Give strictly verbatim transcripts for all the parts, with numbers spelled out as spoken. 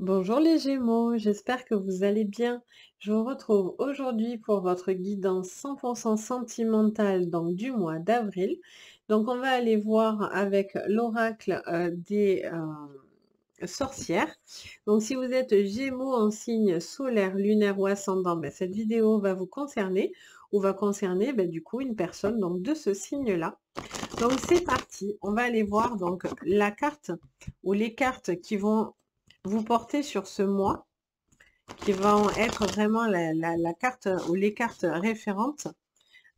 Bonjour les Gémeaux, j'espère que vous allez bien. Je vous retrouve aujourd'hui pour votre guidance cent pour cent sentimentale donc du mois d'avril. Donc on va aller voir avec l'oracle euh, des euh, sorcières. Donc si vous êtes Gémeaux en signe solaire, lunaire ou ascendant, ben, cette vidéo va vous concerner ou va concerner ben, du coup une personne donc de ce signe-là. Donc c'est parti, on va aller voir donc la carte ou les cartes qui vont vous portez sur ce mois, qui vont être vraiment la, la, la carte ou les cartes référentes.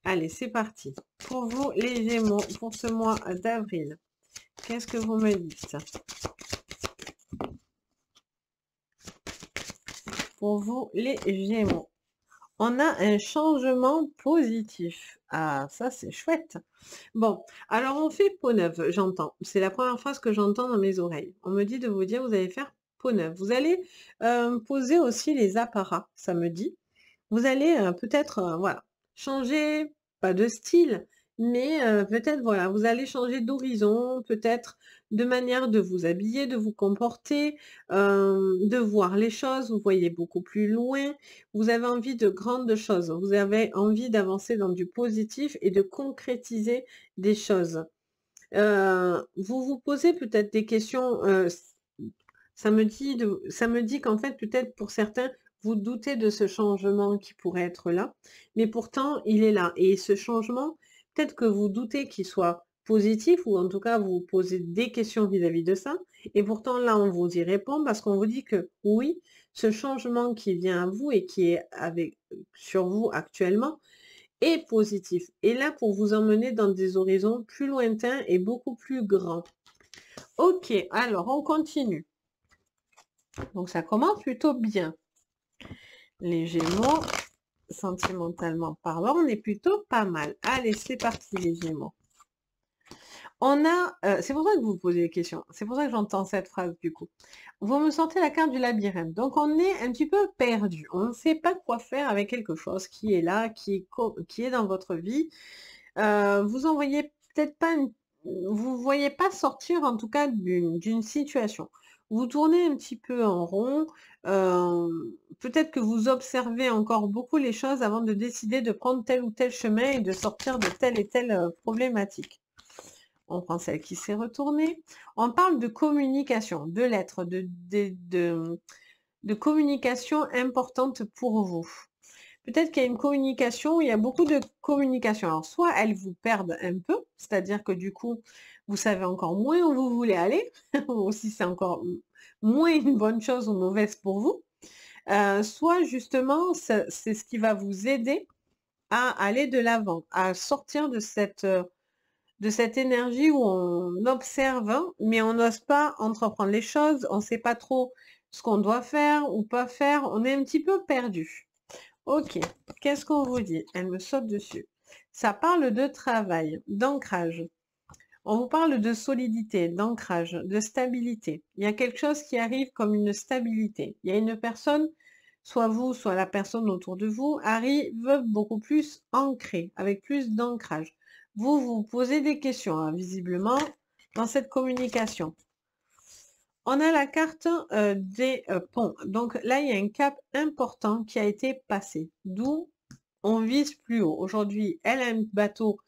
Allez, c'est parti. Pour vous, les Gémeaux, pour ce mois d'avril, qu'est-ce que vous me dites? Pour vous, les Gémeaux, on a un changement positif. Ah, ça c'est chouette. Bon, alors on fait peau neuve, j'entends. C'est la première phrase que j'entends dans mes oreilles. On me dit de vous dire, vous allez faire neuf. Vous allez euh, poser aussi les apparats, ça me dit. Vous allez euh, peut-être euh, voilà, changer, pas de style, mais euh, peut-être voilà, vous allez changer d'horizon, peut-être de manière de vous habiller, de vous comporter, euh, de voir les choses, vous voyez beaucoup plus loin. Vous avez envie de grandes choses, vous avez envie d'avancer dans du positif et de concrétiser des choses. Euh, vous vous posez peut-être des questions euh, Ça me dit, de, ça me dit qu'en fait, peut-être pour certains, vous doutez de ce changement qui pourrait être là, mais pourtant, il est là. Et ce changement, peut-être que vous doutez qu'il soit positif, ou en tout cas, vous posez des questions vis-à-vis de ça, et pourtant, là, on vous y répond parce qu'on vous dit que oui, ce changement qui vient à vous et qui est avec, sur vous actuellement est positif. Et là, pour vous emmener dans des horizons plus lointains et beaucoup plus grands. Ok, alors, on continue. Donc ça commence plutôt bien. Les Gémeaux, sentimentalement parlant, on est plutôt pas mal. Allez, c'est parti les Gémeaux. On a, euh, c'est pour ça que vous posez des questions, c'est pour ça que j'entends cette phrase du coup. Vous me sentez la carte du labyrinthe, donc on est un petit peu perdu. On ne sait pas quoi faire avec quelque chose qui est là, qui est, qui est dans votre vie. Euh, vous en voyez peut-être pas, une, vous ne voyez pas sortir en tout cas d'une situation. Vous tournez un petit peu en rond, euh, peut-être que vous observez encore beaucoup les choses avant de décider de prendre tel ou tel chemin et de sortir de telle et telle euh, problématique. On prend celle qui s'est retournée. On parle de communication, de lettres, de, de, de, de communication importante pour vous. Peut-être qu'il y a une communication, il y a beaucoup de communication. Alors, soit elles vous perdent un peu, c'est-à-dire que du coup, vous savez encore moins où vous voulez aller, ou si c'est encore moins une bonne chose ou mauvaise pour vous. Euh, soit, justement, c'est ce qui va vous aider à aller de l'avant, à sortir de cette, de cette énergie où on observe, mais on n'ose pas entreprendre les choses, on ne sait pas trop ce qu'on doit faire ou pas faire, on est un petit peu perdu. Ok, qu'est-ce qu'on vous dit? Elle me saute dessus. Ça parle de travail, d'ancrage. On vous parle de solidité, d'ancrage, de stabilité. Il y a quelque chose qui arrive comme une stabilité. Il y a une personne, soit vous, soit la personne autour de vous, arrive beaucoup plus ancrée, avec plus d'ancrage. Vous, vous posez des questions, hein, visiblement, dans cette communication. On a la carte euh, des euh, ponts. Donc là, il y a un cap important qui a été passé. D'où on vise plus haut. Aujourd'hui, elle a un bateau.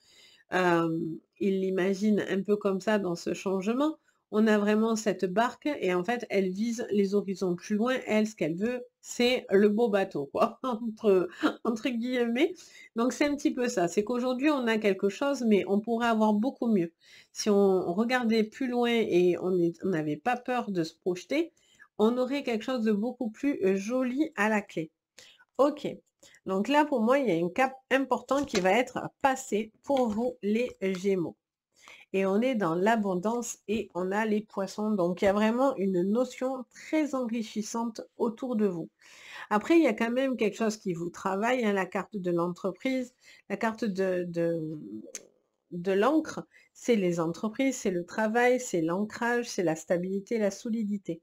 Euh, il l'imagine un peu comme ça dans ce changement. On a vraiment cette barque et en fait, elle vise les horizons plus loin. Elle, ce qu'elle veut, c'est le beau bateau, quoi, entre, entre guillemets. Donc c'est un petit peu ça. C'est qu'aujourd'hui, on a quelque chose, mais on pourrait avoir beaucoup mieux. Si on regardait plus loin et on n'avait pas peur de se projeter, on aurait quelque chose de beaucoup plus joli à la clé. Ok. Donc là, pour moi, il y a une cape importante qui va être passée pour vous, les Gémeaux. Et on est dans l'abondance et on a les poissons. Donc, il y a vraiment une notion très enrichissante autour de vous. Après, il y a quand même quelque chose qui vous travaille, hein, la carte de l'entreprise, la carte de, de, de l'encre. C'est les entreprises, c'est le travail, c'est l'ancrage, c'est la stabilité, la solidité.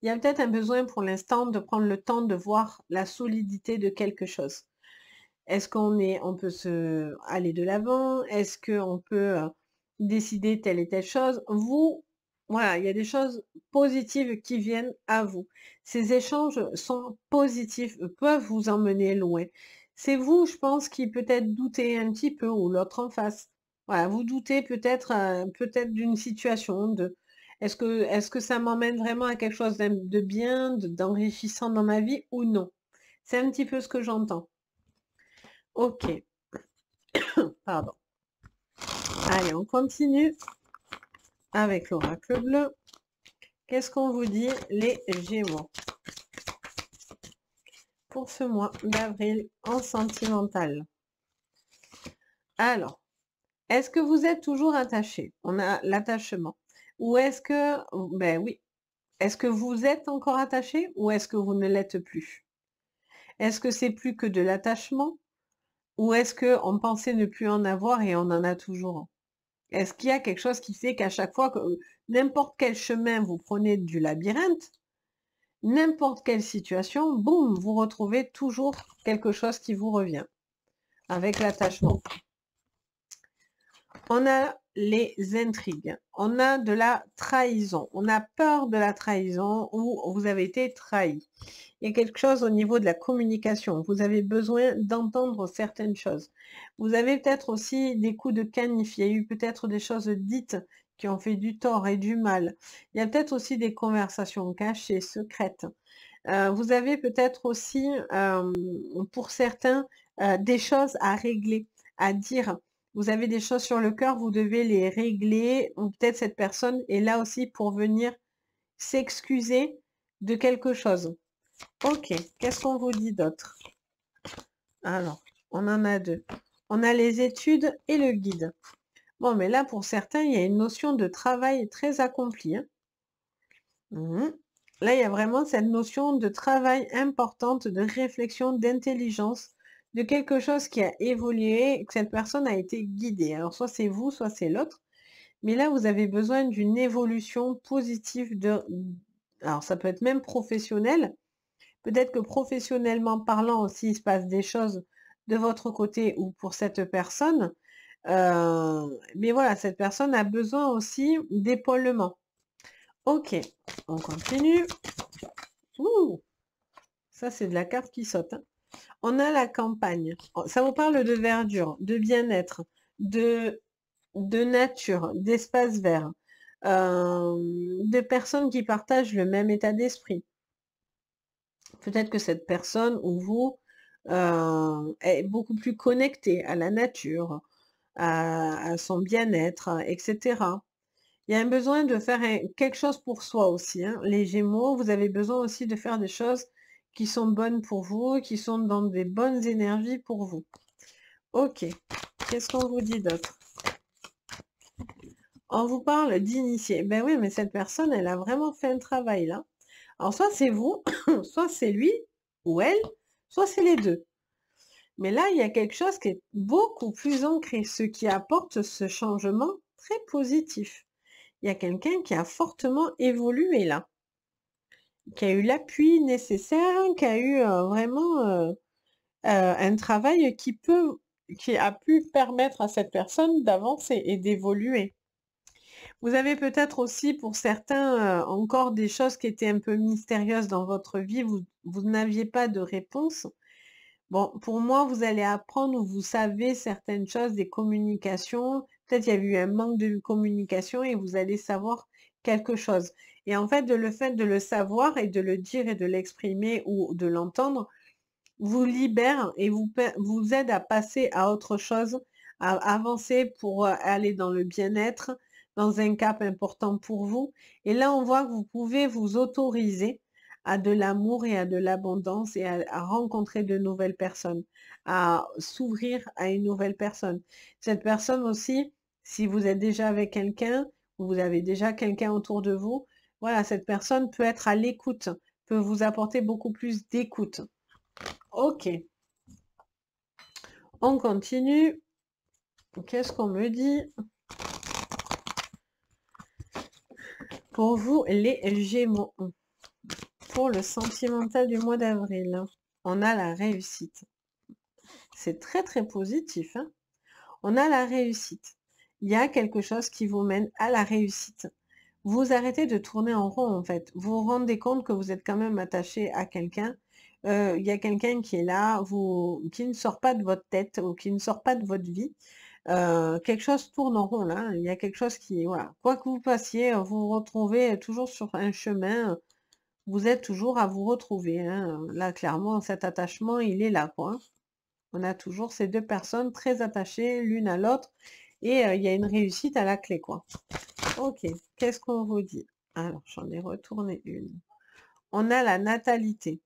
Il y a peut-être un besoin pour l'instant de prendre le temps de voir la solidité de quelque chose. Est-ce qu'on est, on peut se aller de l'avant? Est-ce qu'on peut... décider telle et telle chose, vous Voilà, il y a des choses positives qui viennent à vous. Ces échanges sont positifs, peuvent vous emmener loin. C'est vous, je pense, qui peut-être doutez un petit peu, ou l'autre en face. Voilà, vous doutez peut-être euh, peut-être d'une situation, de est-ce que, est-ce que ça m'emmène vraiment à quelque chose de bien, d'enrichissant dans ma vie ou non? C'est un petit peu ce que j'entends. Ok. Pardon. Allez, on continue avec l'oracle bleu. Qu'est-ce qu'on vous dit, les Gémeaux, pour ce mois d'avril en sentimental? Alors, est-ce que vous êtes toujours attaché? On a l'attachement. Ou est-ce que, ben oui, est-ce que vous êtes encore attaché ou est-ce que vous ne l'êtes plus? Est-ce que c'est plus que de l'attachement? Ou est-ce qu'on pensait ne plus en avoir et on en a toujours? Est-ce qu'il y a quelque chose qui fait qu'à chaque fois que n'importe quel chemin vous prenez du labyrinthe, n'importe quelle situation, boum, vous retrouvez toujours quelque chose qui vous revient avec l'attachement? On a les intrigues, on a de la trahison, on a peur de la trahison ou vous avez été trahi. Il y a quelque chose au niveau de la communication, vous avez besoin d'entendre certaines choses. Vous avez peut-être aussi des coups de canif, il y a eu peut-être des choses dites qui ont fait du tort et du mal. Il y a peut-être aussi des conversations cachées, secrètes. Euh, vous avez peut-être aussi, euh, pour certains, euh, des choses à régler, à dire. Vous avez des choses sur le cœur, vous devez les régler. Ou peut-être cette personne est là aussi pour venir s'excuser de quelque chose. Ok, qu'est-ce qu'on vous dit d'autre? Alors, on en a deux. On a les études et le guide. Bon, mais là, pour certains, il y a une notion de travail très accomplie. Hein. Mmh. Là, il y a vraiment cette notion de travail importante, de réflexion, d'intelligence, de quelque chose qui a évolué, que cette personne a été guidée. Alors, soit c'est vous, soit c'est l'autre. Mais là, vous avez besoin d'une évolution positive de... Alors, ça peut être même professionnel. Peut-être que professionnellement parlant aussi, il se passe des choses de votre côté ou pour cette personne. Euh, mais voilà, cette personne a besoin aussi d'épaulement. Ok, on continue. Ouh, ça, c'est de la carte qui saute. Hein. On a la campagne. Ça vous parle de verdure, de bien-être, de, de nature, d'espace vert, euh, de personnes qui partagent le même état d'esprit. Peut-être que cette personne ou vous euh, est beaucoup plus connectée à la nature, à, à son bien-être, et cetera. Il y a un besoin de faire un, quelque chose pour soi aussi. Hein. Les Gémeaux, vous avez besoin aussi de faire des choses qui sont bonnes pour vous, qui sont dans des bonnes énergies pour vous. Ok, qu'est-ce qu'on vous dit d'autre? On vous parle d'initié. Ben oui, mais cette personne, elle a vraiment fait un travail là. Alors, soit c'est vous, soit c'est lui ou elle, soit c'est les deux. Mais là, il y a quelque chose qui est beaucoup plus ancré, ce qui apporte ce changement très positif. Il y a quelqu'un qui a fortement évolué là, qui a eu l'appui nécessaire, qui a eu euh, vraiment euh, euh, un travail qui, peut, qui a pu permettre à cette personne d'avancer et d'évoluer. Vous avez peut-être aussi pour certains euh, encore des choses qui étaient un peu mystérieuses dans votre vie, vous, vous n'aviez pas de réponse. Bon, pour moi, vous allez apprendre ou vous savez certaines choses, des communications. Peut-être il y a eu un manque de communication et vous allez savoir quelque chose. Et en fait, de le fait de le savoir et de le dire et de l'exprimer ou de l'entendre, vous libère et vous, vous aide à passer à autre chose, à avancer pour aller dans le bien-être, dans un cap important pour vous. Et là, on voit que vous pouvez vous autoriser à de l'amour et à de l'abondance et à, à rencontrer de nouvelles personnes, à s'ouvrir à une nouvelle personne. Cette personne aussi, si vous êtes déjà avec quelqu'un, vous avez déjà quelqu'un autour de vous, voilà, cette personne peut être à l'écoute, peut vous apporter beaucoup plus d'écoute. Ok. On continue. Qu'est-ce qu'on me dit? Pour vous, les Gémeaux, pour le sentimental du mois d'avril, on a la réussite. C'est très, très positif. Hein, on a la réussite. Il y a quelque chose qui vous mène à la réussite. vous arrêtez de tourner en rond en fait. Vous vous rendez compte que vous êtes quand même attaché à quelqu'un. Il euh, y a quelqu'un qui est là, vous, qui ne sort pas de votre tête ou qui ne sort pas de votre vie. Euh, quelque chose tourne en rond là. Il y a quelque chose qui, voilà, quoi que vous passiez, vous vous retrouvez toujours sur un chemin. Vous êtes toujours à vous retrouver. Hein. Là, clairement, cet attachement, il est là, quoi. On a toujours ces deux personnes très attachées l'une à l'autre. Et euh, il y a une réussite à la clé, quoi. Ok, qu'est-ce qu'on vous dit? Alors, j'en ai retourné une. On a la natalité.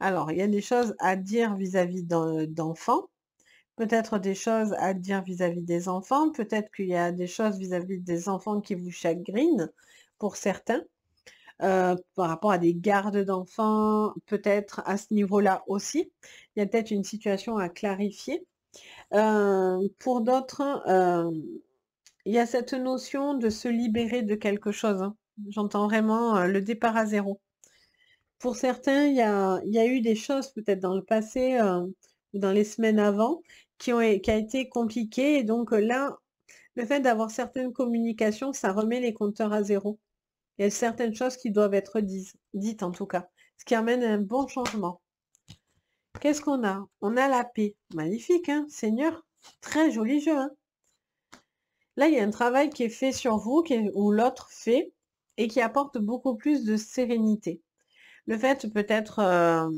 Alors, il y a des choses à dire vis-à-vis d'enfants. Peut-être des choses à dire vis-à-vis des enfants. Peut-être qu'il y a des choses vis-à-vis des enfants qui vous chagrinent, pour certains. Euh, par rapport à des gardes d'enfants, peut-être à ce niveau-là aussi. Il y a peut-être une situation à clarifier. Euh, pour d'autres, euh, il y a cette notion de se libérer de quelque chose. Hein. J'entends vraiment euh, le départ à zéro. Pour certains, il y a, il y a eu des choses peut-être dans le passé euh, ou dans les semaines avant qui ont qui a été compliquées. Et donc euh, là, le fait d'avoir certaines communications, ça remet les compteurs à zéro. Il y a certaines choses qui doivent être dites, dites en tout cas, ce qui amène un bon changement. Qu'est-ce qu'on a? On a la paix. Magnifique, hein, Seigneur. Très joli jeu. Hein. Là, il y a un travail qui est fait sur vous, qui est, ou l'autre fait, et qui apporte beaucoup plus de sérénité. Le fait peut-être euh,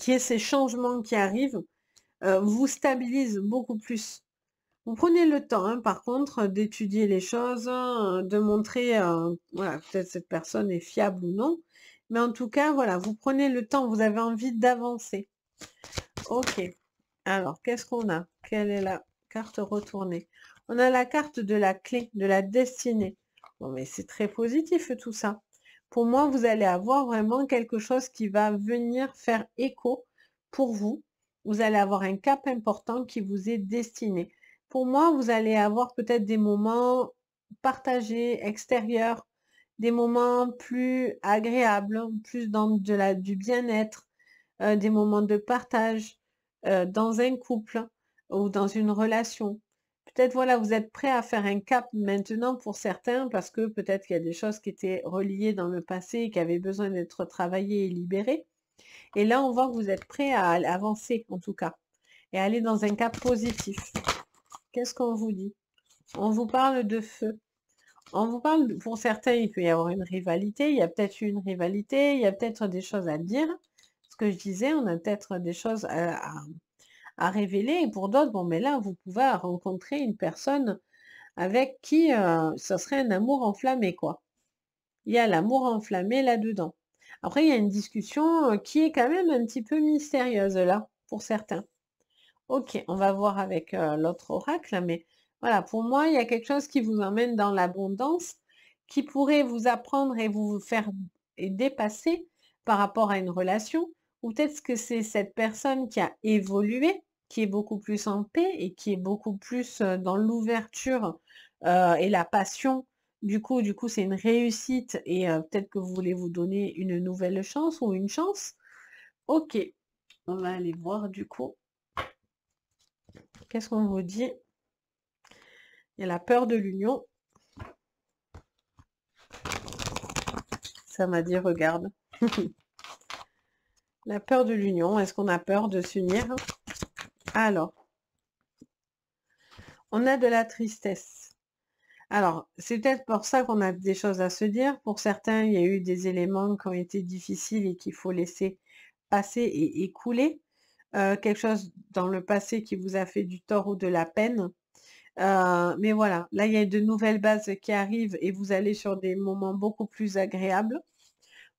qu'il y ait ces changements qui arrivent, euh, vous stabilise beaucoup plus. Vous prenez le temps, hein, par contre, d'étudier les choses, hein, de montrer, euh, voilà, peut-être cette personne est fiable ou non. Mais en tout cas, voilà, vous prenez le temps, vous avez envie d'avancer. Ok. Alors, qu'est-ce qu'on a? Quelle est la carte retournée? On a la carte de la clé, de la destinée. Bon, mais c'est très positif tout ça. Pour moi, vous allez avoir vraiment quelque chose qui va venir faire écho pour vous. Vous allez avoir un cap important qui vous est destiné. Pour moi, vous allez avoir peut-être des moments partagés, extérieurs, des moments plus agréables, plus dans de la, du bien-être, euh, des moments de partage euh, dans un couple ou dans une relation. Peut-être, voilà, vous êtes prêt à faire un cap maintenant pour certains parce que peut-être qu'il y a des choses qui étaient reliées dans le passé et qui avaient besoin d'être travaillées et libérées. Et là, on voit que vous êtes prêt à avancer, en tout cas, et à aller dans un cap positif. Qu'est-ce qu'on vous dit? On vous parle de feu. On vous parle, de, pour certains, il peut y avoir une rivalité, il y a peut-être une rivalité, il y a peut-être des choses à dire. Ce que je disais, on a peut-être des choses à, à, à révéler. Et pour d'autres, bon, mais là, vous pouvez rencontrer une personne avec qui euh, ça serait un amour enflammé, quoi. Il y a l'amour enflammé là-dedans. Après, il y a une discussion qui est quand même un petit peu mystérieuse, là, pour certains. Ok, on va voir avec euh, l'autre oracle, mais voilà, pour moi, il y a quelque chose qui vous emmène dans l'abondance, qui pourrait vous apprendre et vous faire et dépasser par rapport à une relation, ou peut-être que c'est cette personne qui a évolué, qui est beaucoup plus en paix et qui est beaucoup plus dans l'ouverture euh, et la passion. Du coup, du coup, c'est une réussite et euh, peut-être que vous voulez vous donner une nouvelle chance ou une chance. Ok, on va aller voir du coup. Qu'est-ce qu'on vous dit? Il y a la peur de l'union. Ça m'a dit, regarde. La peur de l'union, est-ce qu'on a peur de s'unir? Alors, on a de la tristesse. Alors, c'est peut-être pour ça qu'on a des choses à se dire. Pour certains, il y a eu des éléments qui ont été difficiles et qu'il faut laisser passer et écouler. Euh, quelque chose dans le passé qui vous a fait du tort ou de la peine. Euh, mais voilà, là, il y a de nouvelles bases qui arrivent et vous allez sur des moments beaucoup plus agréables.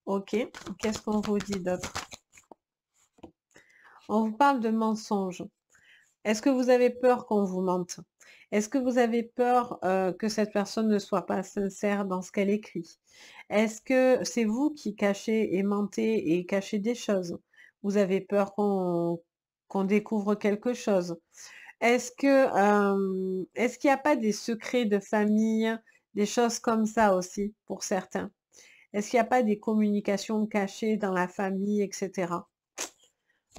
Ok, qu'est-ce qu'on vous dit d'autre? On vous parle de mensonges. Est-ce que vous avez peur qu'on vous mente? Est-ce que vous avez peur euh, que cette personne ne soit pas sincère dans ce qu'elle écrit? Est-ce que c'est vous qui cachez et mentez et cachez des choses? Vous avez peur qu'on qu'on découvre quelque chose. Est-ce que euh, est-ce qu'il n'y a pas des secrets de famille, des choses comme ça aussi pour certains? Est-ce qu'il n'y a pas des communications cachées dans la famille, et cetera.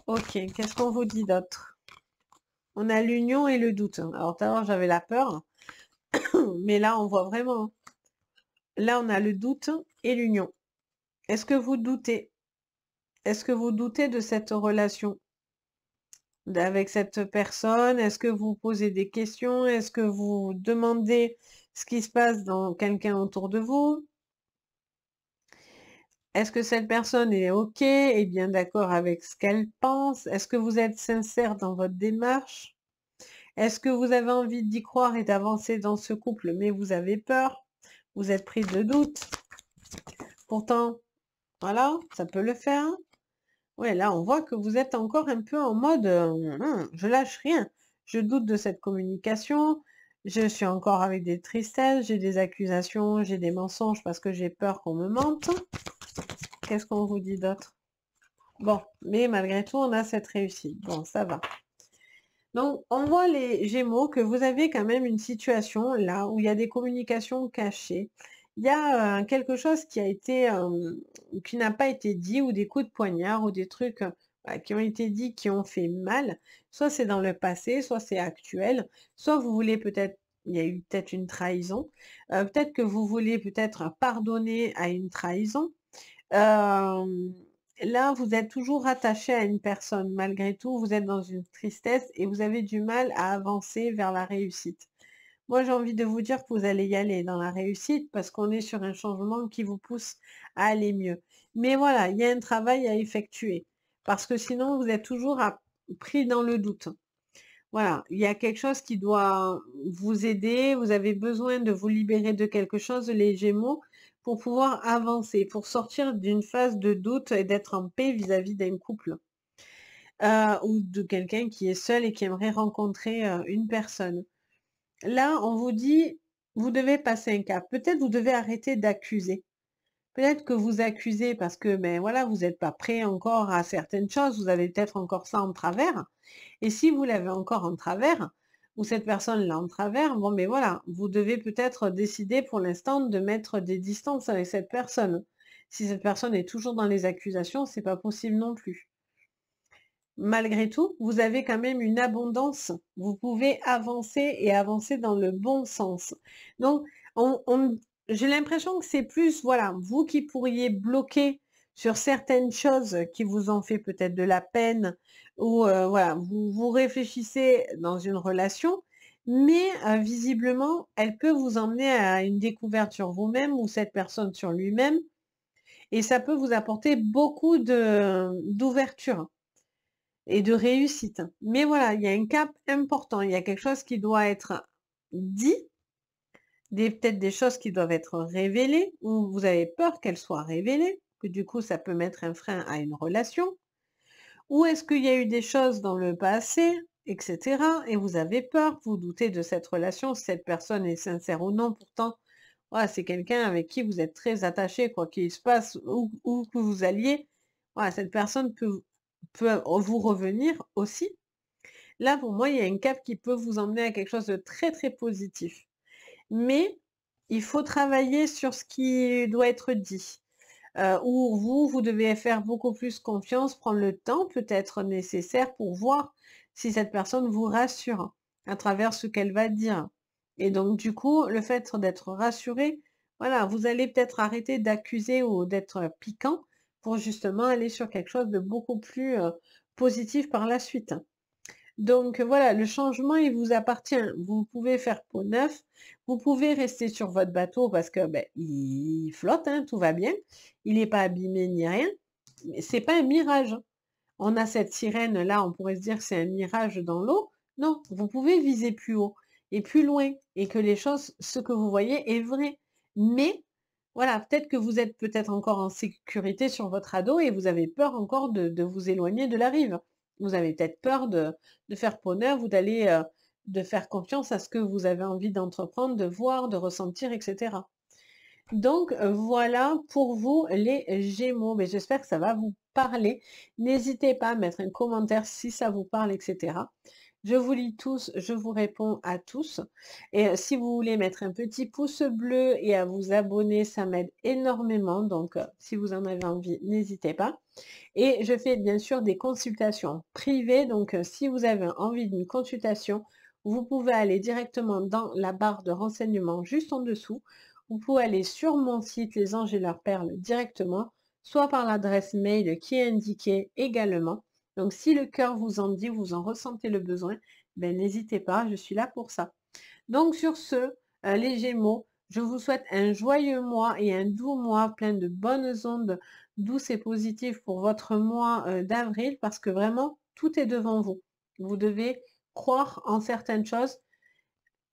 Ok, qu'est-ce qu'on vous dit d'autre? On a l'union et le doute. Alors tout à l'heure j'avais la peur, mais là on voit vraiment Là, on a le doute et l'union. Est-ce que vous doutez? Est-ce que vous doutez de cette relation avec cette personne? Est-ce que vous posez des questions? Est-ce que vous demandez ce qui se passe dans quelqu'un autour de vous? Est-ce que cette personne est OK et bien d'accord avec ce qu'elle pense? Est-ce que vous êtes sincère dans votre démarche? Est-ce que vous avez envie d'y croire et d'avancer dans ce couple, mais vous avez peur? Vous êtes pris de doute? Pourtant, voilà, ça peut le faire. Ouais, là, on voit que vous êtes encore un peu en mode euh, « je lâche rien, je doute de cette communication ». Je suis encore avec des tristesses, j'ai des accusations, j'ai des mensonges parce que j'ai peur qu'on me mente. Qu'est-ce qu'on vous dit d'autre? Bon, mais malgré tout, on a cette réussite. Bon, ça va. Donc, on voit les Gémeaux que vous avez quand même une situation là où il y a des communications cachées. Il y a euh, quelque chose qui a été, euh, qui n'a pas été dit, ou des coups de poignard, ou des trucs... qui ont été dits, qui ont fait mal, soit c'est dans le passé, soit c'est actuel, soit vous voulez peut-être, il y a eu peut-être une trahison, euh, peut-être que vous voulez peut-être pardonner à une trahison. Euh, là, vous êtes toujours attaché à une personne, malgré tout, vous êtes dans une tristesse et vous avez du mal à avancer vers la réussite. Moi, j'ai envie de vous dire que vous allez y aller dans la réussite parce qu'on est sur un changement qui vous pousse à aller mieux. Mais voilà, il y a un travail à effectuer. Parce que sinon, vous êtes toujours à, pris dans le doute. Voilà, il y a quelque chose qui doit vous aider. Vous avez besoin de vous libérer de quelque chose, les Gémeaux, pour pouvoir avancer, pour sortir d'une phase de doute et d'être en paix vis-à-vis d'un couple. Euh, ou de quelqu'un qui est seul et qui aimerait rencontrer euh, une personne. Là, on vous dit, vous devez passer un cap. Peut-être vous devez arrêter d'accuser. Peut-être que vous accusez parce que ben voilà, vous n'êtes pas prêt encore à certaines choses, vous avez peut-être encore ça en travers. Et si vous l'avez encore en travers, ou cette personne l'a en travers, bon mais voilà, vous devez peut-être décider pour l'instant de mettre des distances avec cette personne. Si cette personne est toujours dans les accusations, c'est pas possible non plus. Malgré tout, vous avez quand même une abondance. Vous pouvez avancer et avancer dans le bon sens. Donc, on... on j'ai l'impression que c'est plus, voilà, vous qui pourriez bloquer sur certaines choses qui vous ont fait peut-être de la peine, ou euh, voilà, vous, vous réfléchissez dans une relation, mais euh, visiblement, elle peut vous emmener à une découverte sur vous-même ou cette personne sur lui-même, et ça peut vous apporter beaucoup d'ouverture et de réussite. Mais voilà, il y a un cap important, il y a quelque chose qui doit être dit, peut-être des choses qui doivent être révélées, ou vous avez peur qu'elles soient révélées, que du coup ça peut mettre un frein à une relation, ou est-ce qu'il y a eu des choses dans le passé, et cetera, et vous avez peur, vous doutez de cette relation, si cette personne est sincère ou non, pourtant, ouais, c'est quelqu'un avec qui vous êtes très attaché, quoi qu'il se passe, où, où que vous alliez, ouais, cette personne peut, peut vous revenir aussi. Là, pour moi, il y a un cap qui peut vous emmener à quelque chose de très très positif. Mais il faut travailler sur ce qui doit être dit. Euh, ou vous, vous devez faire beaucoup plus confiance, prendre le temps peut-être nécessaire pour voir si cette personne vous rassure à travers ce qu'elle va dire. Et donc du coup, le fait d'être rassuré, voilà, vous allez peut-être arrêter d'accuser ou d'être piquant pour justement aller sur quelque chose de beaucoup plus euh, positif par la suite. Donc voilà, le changement, il vous appartient. Vous pouvez faire peau neuve, vous pouvez rester sur votre bateau parce que ben, il flotte, hein, tout va bien, il n'est pas abîmé ni rien, mais ce n'est pas un mirage. On a cette sirène là, on pourrait se dire que c'est un mirage dans l'eau. Non, vous pouvez viser plus haut et plus loin et que les choses, ce que vous voyez est vrai. Mais voilà, peut-être que vous êtes peut-être encore en sécurité sur votre radeau et vous avez peur encore de, de vous éloigner de la rive. Vous avez peut-être peur de, de faire peau neuve ou d'aller, euh, de faire confiance à ce que vous avez envie d'entreprendre, de voir, de ressentir, et cetera. Donc, voilà pour vous les Gémeaux. Mais j'espère que ça va vous parler. N'hésitez pas à mettre un commentaire si ça vous parle, et cetera. Je vous lis tous, je vous réponds à tous. Et euh, si vous voulez mettre un petit pouce bleu et à vous abonner, ça m'aide énormément. Donc, euh, si vous en avez envie, n'hésitez pas. Et je fais bien sûr des consultations privées, donc euh, si vous avez envie d'une consultation, vous pouvez aller directement dans la barre de renseignements juste en dessous, vous pouvez aller sur mon site Les anges et leurs perles directement, soit par l'adresse mail qui est indiquée également. Donc si le cœur vous en dit, vous en ressentez le besoin, ben, n'hésitez pas, je suis là pour ça. Donc sur ce, euh, les Gémeaux, je vous souhaite un joyeux mois et un doux mois plein de bonnes ondes douces et positives pour votre mois euh, d'avril, parce que vraiment, tout est devant vous. Vous devez croire en certaines choses,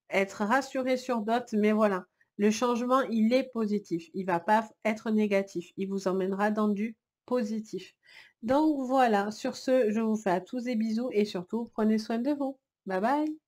être rassuré sur d'autres, mais voilà, le changement, il est positif, il ne va pas être négatif, il vous emmènera dans du positif. Donc voilà, sur ce, je vous fais à tous des bisous et surtout, prenez soin de vous. Bye bye!